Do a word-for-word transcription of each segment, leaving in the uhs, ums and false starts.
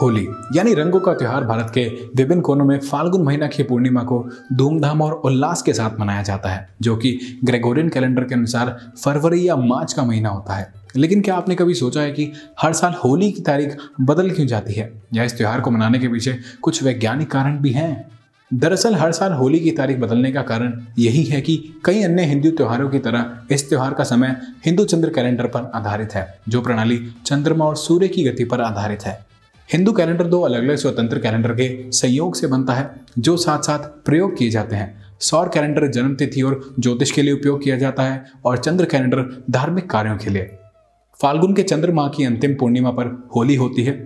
होली यानी रंगों का त्यौहार भारत के विभिन्न कोनों में फाल्गुन महीना की पूर्णिमा को धूमधाम और उल्लास के साथ मनाया जाता है, जो कि ग्रेगोरियन कैलेंडर के अनुसार फरवरी या मार्च का महीना होता है। लेकिन क्या आपने कभी सोचा है कि हर साल होली की तारीख बदल क्यों जाती है, या इस त्यौहार को मनाने के पीछे कुछ वैज्ञानिक कारण भी हैं? दरअसल हर साल होली की तारीख बदलने का कारण यही है कि कई अन्य हिंदू त्योहारों की तरह इस त्यौहार का समय हिंदू चंद्र कैलेंडर पर आधारित है, जो प्रणाली चंद्रमा और सूर्य की गति पर आधारित है। हिंदू कैलेंडर दो अलग अलग स्वतंत्र कैलेंडर के संयोग से बनता है, जो साथ साथ प्रयोग किए जाते हैं। सौर कैलेंडर जन्म तिथि और ज्योतिष के लिए उपयोग किया जाता है और चंद्र कैलेंडर धार्मिक कार्यों के लिए। फाल्गुन के चंद्र माह की अंतिम पूर्णिमा पर होली होती है,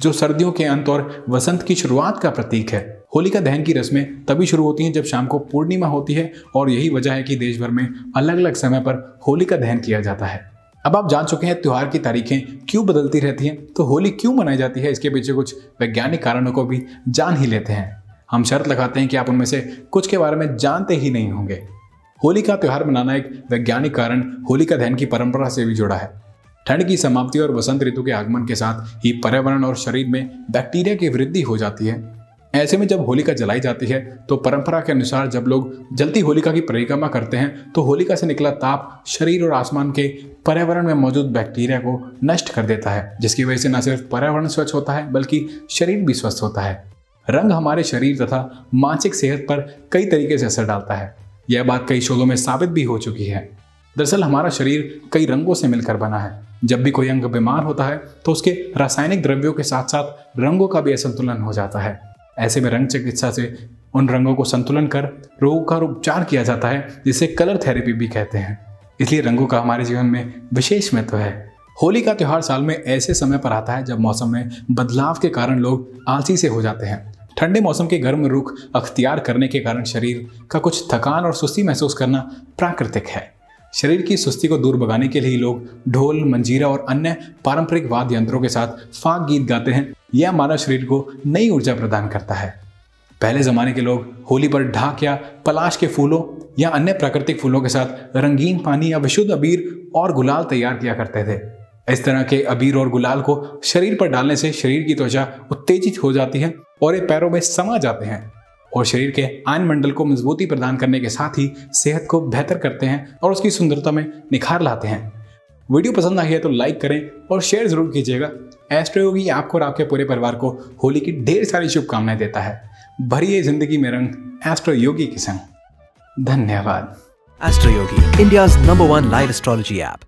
जो सर्दियों के अंत और वसंत की शुरुआत का प्रतीक है। होलिका दहन की रस्में तभी शुरू होती हैं जब शाम को पूर्णिमा होती है, और यही वजह है कि देश भर में अलग अलग समय पर होलिका दहन किया जाता है। अब आप जान चुके हैं त्यौहार की तारीखें क्यों बदलती रहती हैं, तो होली क्यों मनाई जाती है इसके पीछे कुछ वैज्ञानिक कारणों को भी जान ही लेते हैं। हम शर्त लगाते हैं कि आप उनमें से कुछ के बारे में जानते ही नहीं होंगे। होली का त्यौहार मनाना एक वैज्ञानिक कारण होलिका दहन की परंपरा से भी जुड़ा है। ठंड की समाप्ति और वसंत ऋतु के आगमन के साथ ही पर्यावरण और शरीर में बैक्टीरिया की वृद्धि हो जाती है। ऐसे में जब होलिका जलाई जाती है तो परंपरा के अनुसार जब लोग जलती होलिका की परिक्रमा करते हैं तो होलिका से निकला ताप शरीर और आसमान के पर्यावरण में मौजूद बैक्टीरिया को नष्ट कर देता है, जिसकी वजह से न सिर्फ पर्यावरण स्वच्छ होता है बल्कि शरीर भी स्वस्थ होता है। रंग हमारे शरीर तथा मानसिक सेहत पर कई तरीके से असर डालता है। यह बात कई शोधों में साबित भी हो चुकी है। दरअसल हमारा शरीर कई रंगों से मिलकर बना है। जब भी कोई अंग बीमार होता है तो उसके रासायनिक द्रव्यों के साथ साथ रंगों का भी असंतुलन हो जाता है। ऐसे में रंग चिकित्सा से उन रंगों को संतुलन कर रोग का उपचार किया जाता है, जिसे कलर थेरेपी भी कहते हैं। इसलिए रंगों का हमारे जीवन में विशेष महत्व है। होली का त्यौहार साल में ऐसे समय पर आता है जब मौसम में बदलाव के कारण लोग आलसी से हो जाते हैं। ठंडे मौसम के गर्म रुख अख्तियार करने के कारण शरीर का कुछ थकान और सुस्ती महसूस करना प्राकृतिक है। शरीर की सुस्ती को दूर भगाने के लिए लोग ढोल, मंजीरा और अन्य पारंपरिक वाद्य यंत्रों के साथ फाग गीत गाते हैं। यह मानव शरीर को नई ऊर्जा प्रदान करता है। पहले जमाने के लोग होली पर ढाक या पलाश के फूलों या अन्य प्राकृतिक फूलों के साथ रंगीन पानी या विशुद्ध अबीर और गुलाल तैयार किया करते थे। इस तरह के अबीर और गुलाल को शरीर पर डालने से शरीर की त्वचा उत्तेजित हो जाती है और ये पैरों में समा जाते हैं और शरीर के आयन मंडल को मजबूती प्रदान करने के साथ ही सेहत को बेहतर करते हैं और उसकी सुंदरता में निखार लाते हैं। वीडियो पसंद आई है तो लाइक करें और शेयर जरूर कीजिएगा। एस्ट्रो योगी आपको और आपके पूरे परिवार को होली की ढेर सारी शुभकामनाएं देता है। भरिए जिंदगी में रंग एस्ट्रो योगी के संग। धन्यवाद। एस्ट्रो योगी, India's number one live astrology app.